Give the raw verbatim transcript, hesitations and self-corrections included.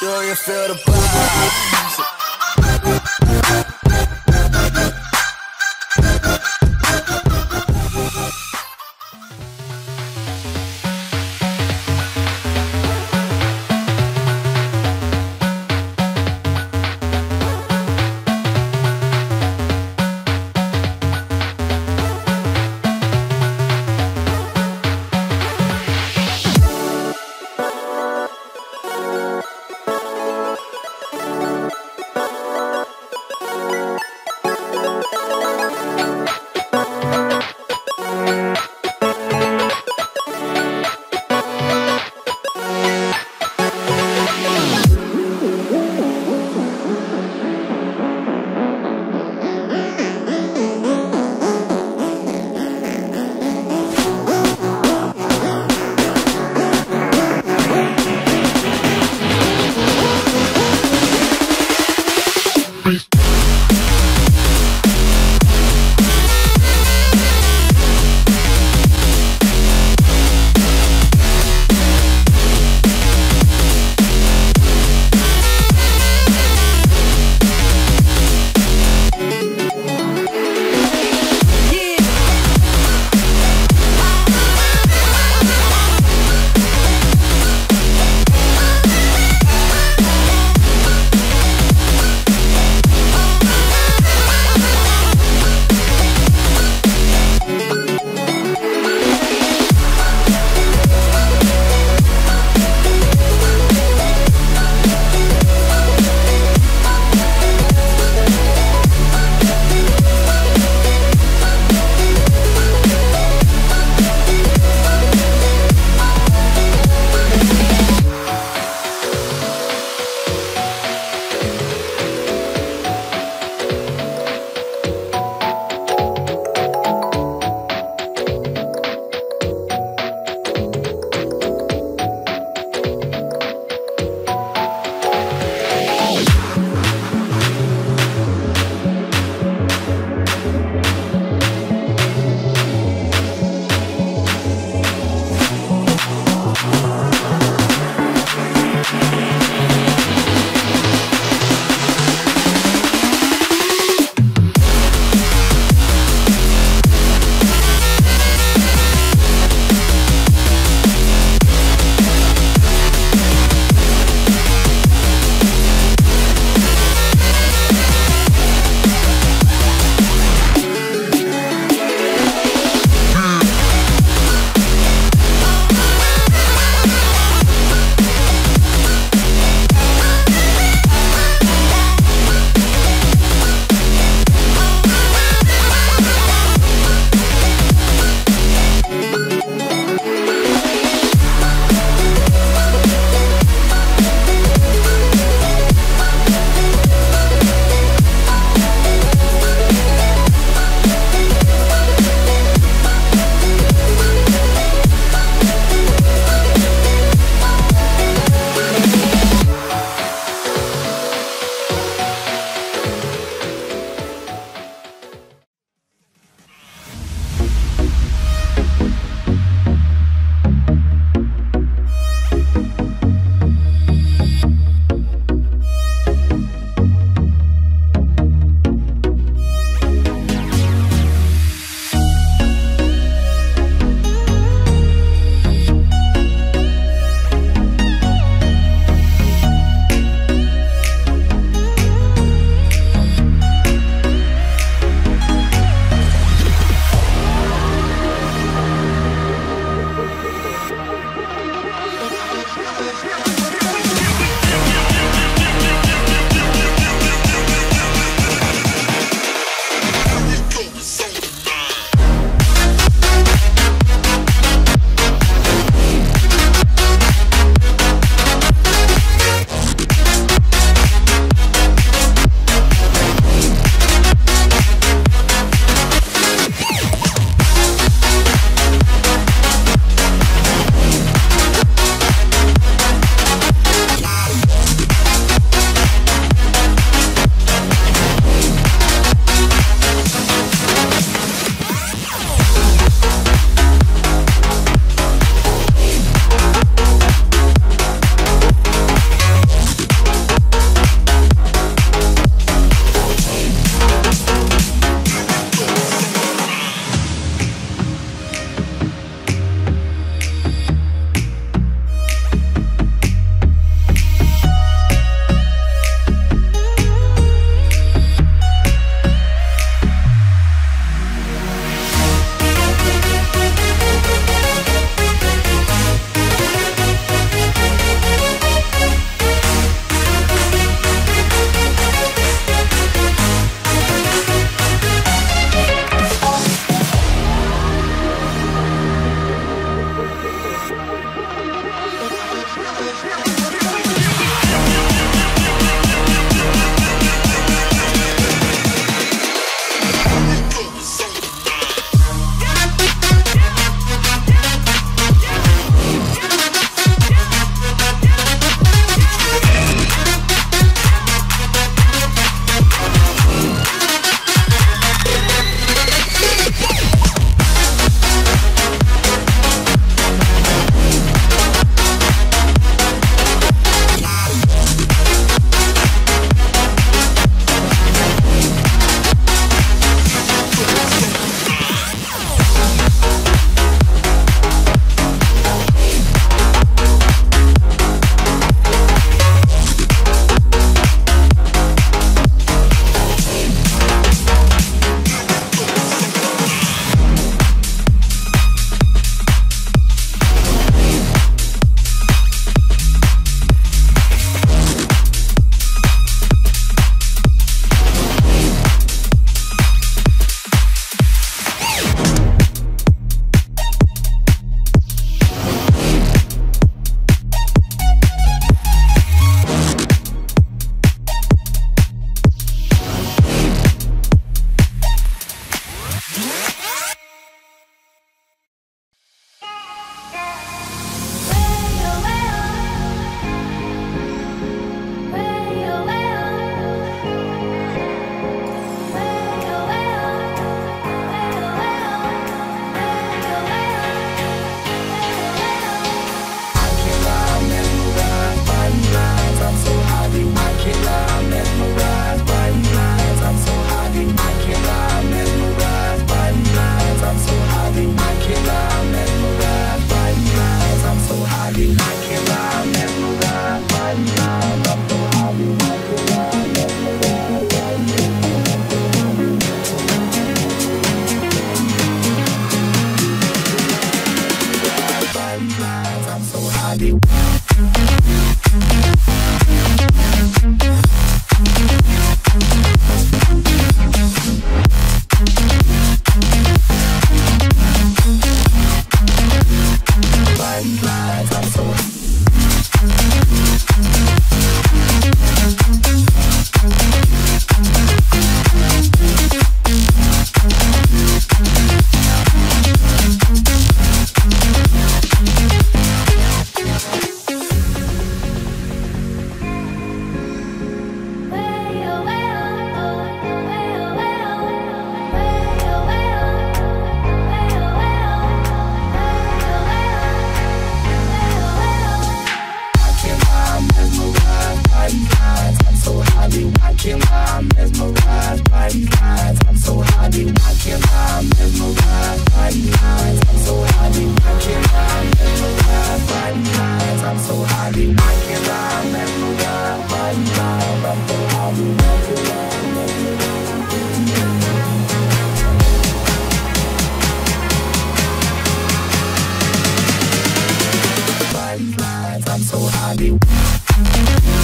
Do you feel the vibes? Bye. I'm so happy.